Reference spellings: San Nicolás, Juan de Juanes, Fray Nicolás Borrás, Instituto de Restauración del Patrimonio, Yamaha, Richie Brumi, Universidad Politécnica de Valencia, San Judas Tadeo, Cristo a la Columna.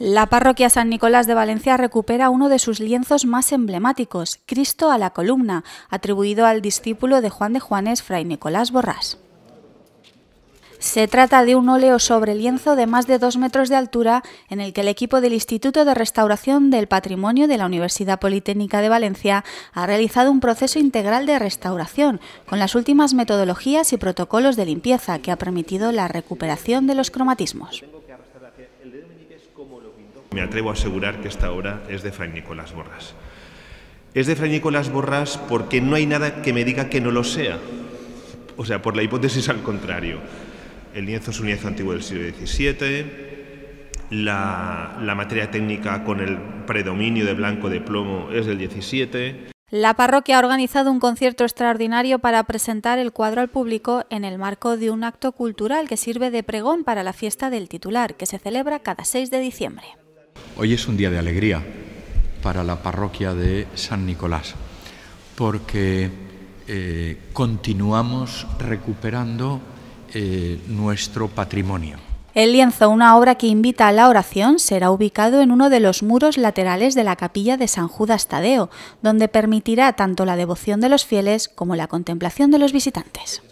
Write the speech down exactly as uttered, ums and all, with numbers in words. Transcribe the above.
La parroquia San Nicolás de Valencia recupera uno de sus lienzos más emblemáticos, Cristo a la Columna, atribuido al discípulo de Juan de Juanes, Fray Nicolás Borrás. Se trata de un óleo sobre lienzo de más de dos metros de altura en el que el equipo del Instituto de Restauración del Patrimonio de la Universidad Politécnica de Valencia ha realizado un proceso integral de restauración con las últimas metodologías y protocolos de limpieza que ha permitido la recuperación de los cromatismos. Me atrevo a asegurar que esta obra es de Fray Nicolás Borrás. Es de Fray Nicolás Borrás porque no hay nada que me diga que no lo sea. O sea, por la hipótesis al contrario. El lienzo es un lienzo antiguo del siglo diecisiete, la, la materia técnica con el predominio de blanco de plomo es del diecisiete. La parroquia ha organizado un concierto extraordinario para presentar el cuadro al público en el marco de un acto cultural que sirve de pregón para la fiesta del titular, que se celebra cada seis de diciembre. Hoy es un día de alegría para la parroquia de San Nicolás, porque eh, continuamos recuperando Eh, nuestro patrimonio. El lienzo, una obra que invita a la oración, será ubicado en uno de los muros laterales de la capilla de San Judas Tadeo, donde permitirá tanto la devoción de los fieles como la contemplación de los visitantes.